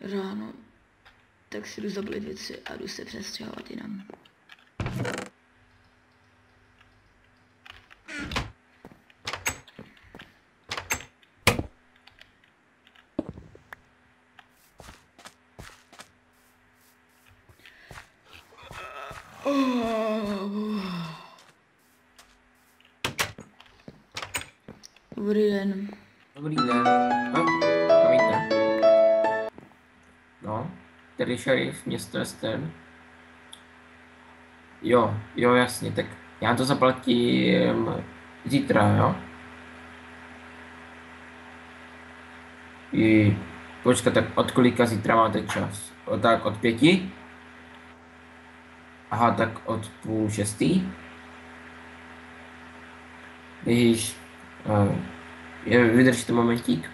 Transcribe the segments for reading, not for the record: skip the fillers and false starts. Ráno, tak si jdu zabalit věci a jdu se přestěhovat jinam. Dobrý den. Dobrý den. No, promiňte. No, tady šerif, město Estern. Jo, jo, jasně, tak já to zaplatím zítra, jo? I počkat, tak od kolika zítra máte čas? O, tak od 5? Aha, tak od 5:30? Ježíš, vydržte momentík.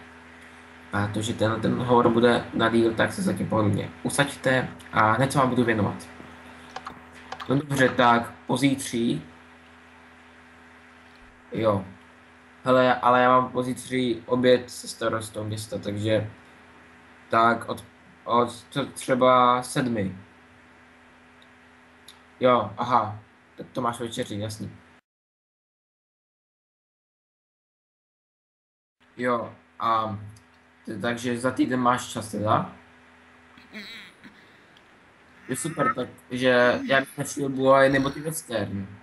Protože ten hovor bude na díl, tak se zatím pohodlně usaďte a hned se vám budu věnovat. No dobře, tak pozítří. Jo. Hele, ale já mám pozítří oběd se starostou města, takže... Tak od třeba 7. Jo, aha. Tak to máš večeři, jasný. Jo, a... Takže za týden máš čas teda? Je super, takže já bych nešel Bulaj nebo ty Western.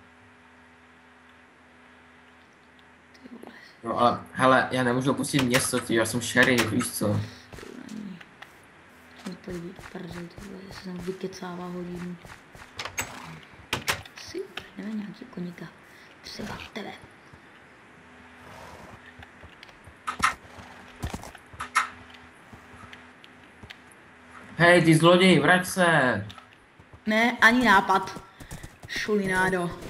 No ale, hele, já nemůžu opustit město, ty, já jsem šerif, víš co? Já se tam vykecává hodinu. Si prdeme nějaký koníka, třeba tebe. Hej, ty zloděj, vrať se! Ne, ani nápad. Šulinádo.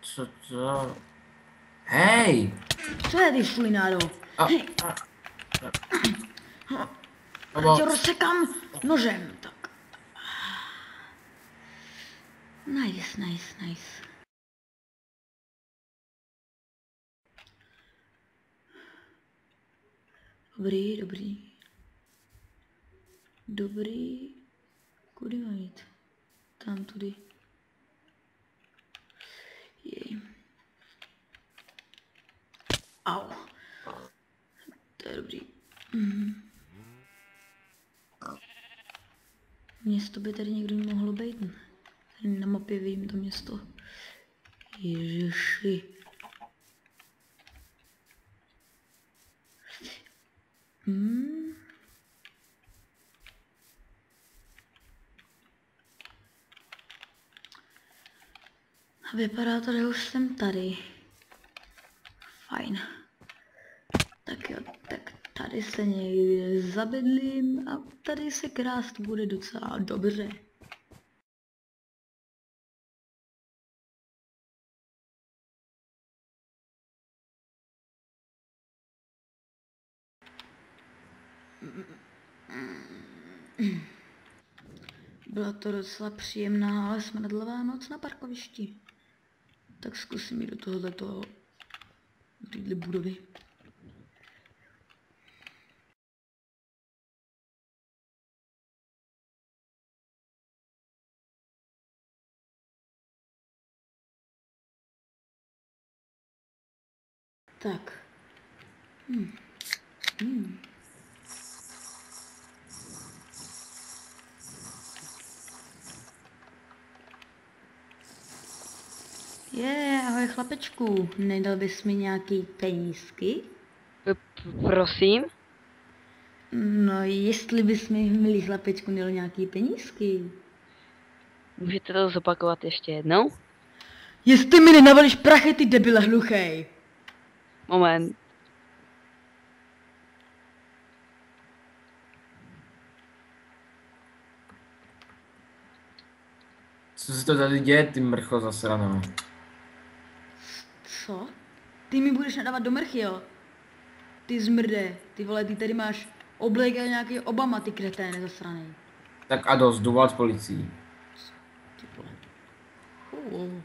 Co to? Hej! Co je, ty šulinádo? Hej! Já tě rozsekám nožem, tak. Nice, nice, nice. Dobrý, dobrý. Dobrý. Kudy mám jít? Tam, tudy. Jej. Au. To je dobrý. Město by tady někdo mohlo být. Tady na mapě vidím to město. Ježiši. A vypadá to, že už jsem tady. Fajn. Tak jo, tak tady se někde zabydlím a tady se krást bude docela dobře. Byla to docela příjemná, ale smradlavá noc na parkovišti. Tak zkusím jít do tohoto budovy. Tak. Ahoj chlapečku, nedal bys mi nějaký penízky? Prosím? No, jestli bys mi, milý chlapečku, nedal nějaký penízky? Můžete to zopakovat ještě jednou? Jestli mi nenavalíš prachy, ty debile hluchej! Moment. Co se to tady děje, ty mrcho zasraná? Co? Ty mi budeš nadávat do mrchy, jo? Ty zmrde, ty vole, ty tady máš oblek a nějaký Obama, ty kreténe zasranej. Tak a dost, důvod s policií. Ty vole.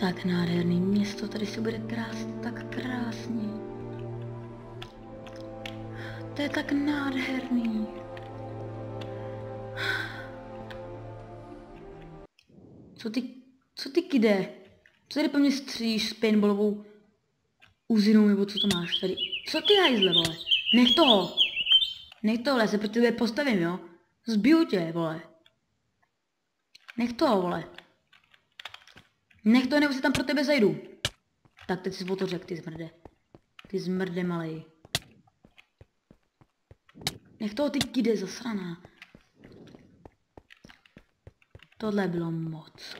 Tak nádherný město, tady se bude tak krásně. To je tak nádherný. Co ty kide? Co tady po mně stříš s paintballovou uzinou, nebo co to máš tady? Co ty hajzle, vole? Nech toho! Nech toho, vole, se proti tebe postavím, jo? Zbiju tě, vole. Nech toho, vole. Nech to, nebo se tam pro tebe zajdu. Tak teď si o to řek, ty zmrde. Ty zmrde, malej. Nech toho, ty kide, zasraná. Tohle bylo moc.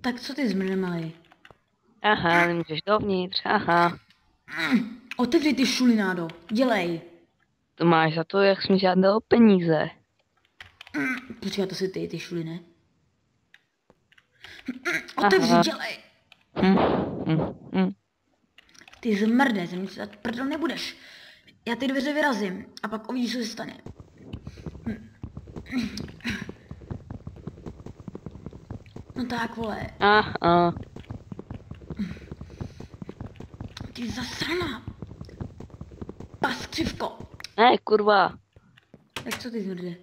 Tak co ty zmrde, malej? Aha, nemůžeš dovnitř, aha. Otevři ty šulinádo, dělej. To máš za to, jak jsi mi žádal peníze. Počkej, to si ty šuline. Otevři, dělej. Ty zmrde, ze mě se dát prdel nebudeš. Já ty dveře vyrazím a pak uvidíš, co se stane. No tak, vole. Ty zasraná. Paskřivko. Ne, kurva. Tak co ty zmrde?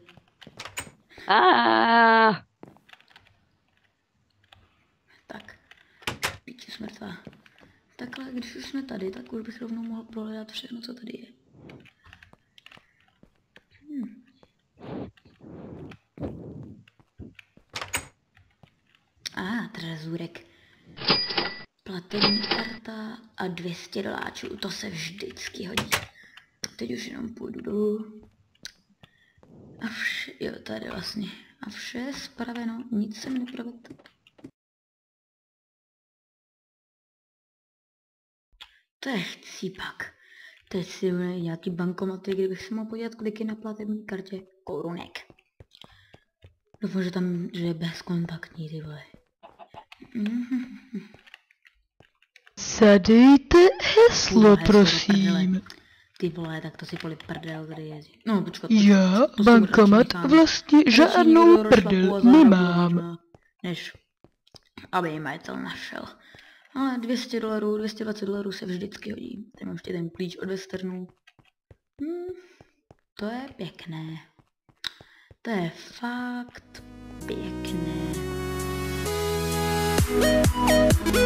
Tak. Píči smrtvá. Takhle, když už jsme tady, tak už bych rovnou mohl prohledat všechno, co tady je. Trezůrek. Platební karta a 200 doláčů, to se vždycky hodí. Teď už jenom půjdu dolů. A vše, jo, tady vlastně. A vše je spraveno, nic jsem neprovedl. To je chcípak. Teď si bude nějaký bankomaty, kdybych si mohl podívat, kolik je na platební kartě korunek. Doufám, že tam je bezkontaktní, ty vole. Zadejte heslo, prosím. Ty vole, tak to si poli prdel, tady jezdí. No, počkat. Já bankomat vlastně žádnou prdel nemám. Než aby ji majitel našel. Ale 200 dolarů, 220 dolarů se vždycky hodí. Tady mám ještě ten klíč od Westernů. To je pěkné. To je fakt pěkné. We'll